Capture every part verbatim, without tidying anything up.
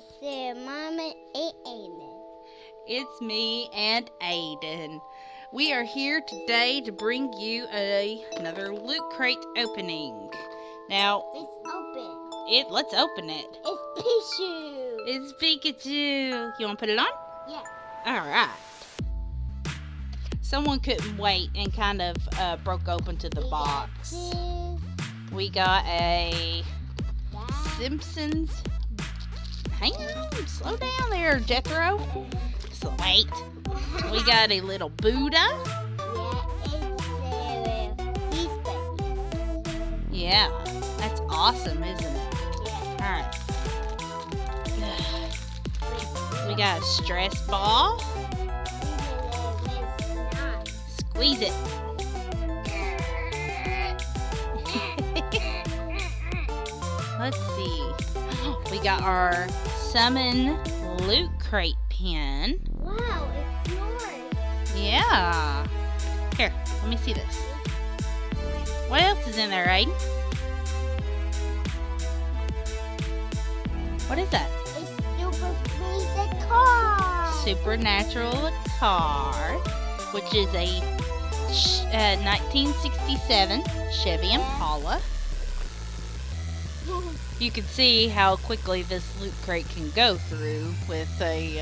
It's their Mama and Aiden. It's me and Aiden. We are here today to bring you a, another Loot Crate opening. Now, it's open. It let's open it. It's Pikachu. It's Pikachu. You want to put it on? Yeah. All right. Someone couldn't wait and kind of uh, broke open to the we box. Got we got a that. Simpsons. Hang on, slow down there, Jethro. It's late. We got a little Buddha. Yeah, it's a uh, Yeah, that's awesome, isn't it? Yeah. All right. We got a stress ball. Squeeze it. Let's see. We got our Summon Loot Crate pen. Wow, it's yours. Yeah. Here, let me see this. What else is in there, Aiden? What is that? It's super the car. Supernatural the car, which is a uh, nineteen sixty-seven Chevy Impala. You can see how quickly this Loot Crate can go through with a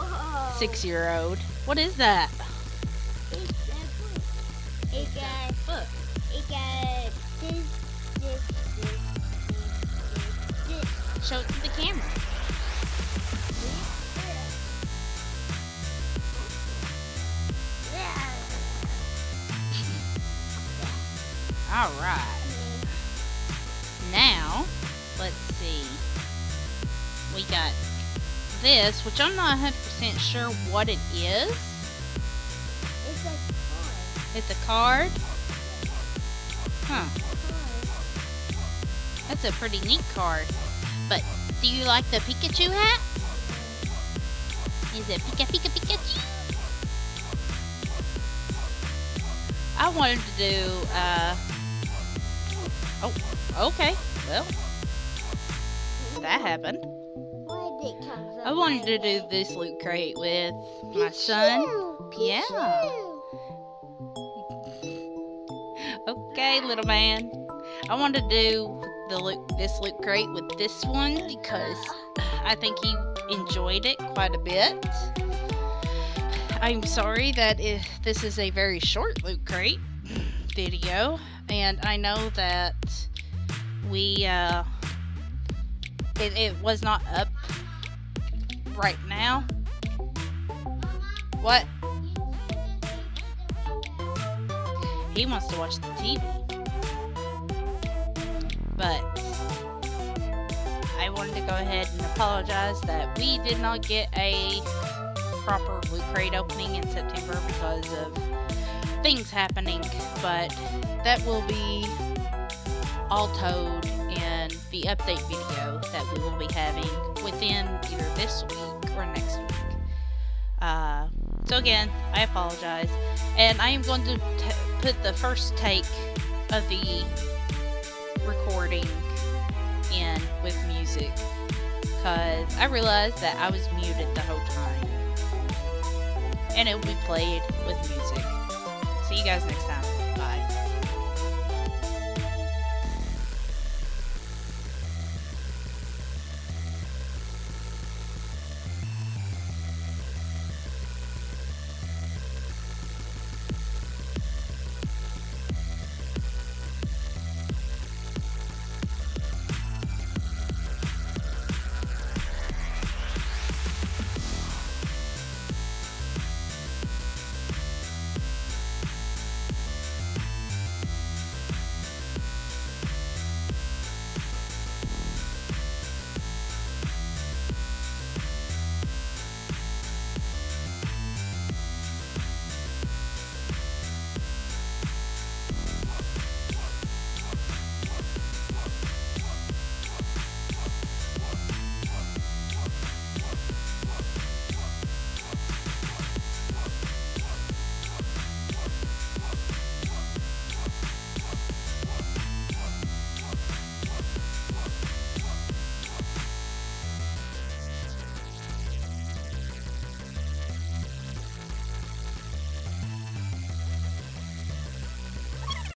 uh, six-year-old. What is that? It's a book. It got a book. It got this, this, this, this, this. Show it to the camera. Yeah. All right. Now, let's see, we got this, which I'm not one hundred percent sure what it is. It's a card. It's a card? Huh. That's a pretty neat card. But do you like the Pikachu hat? Is it Pika Pika Pikachu? I wanted to do, uh, oh, okay, well. That happened. I wanted to do this Loot Crate with my son. Yeah. Okay, little man. I wanted to do the loot, this Loot Crate with this one because I think he enjoyed it quite a bit. I'm sorry that if this is a very short Loot Crate video, and I know that we uh It, it was not up right now. What? He wants to watch the T V. But I wanted to go ahead and apologize that we did not get a proper Loot Crate opening in September because of things happening. But that will be all told in the update video that we will be having within either this week or next week. Uh, so again, I apologize, and I am going to t put the first take of the recording in with music because I realized that I was muted the whole time, and it will be played with music. See you guys next time.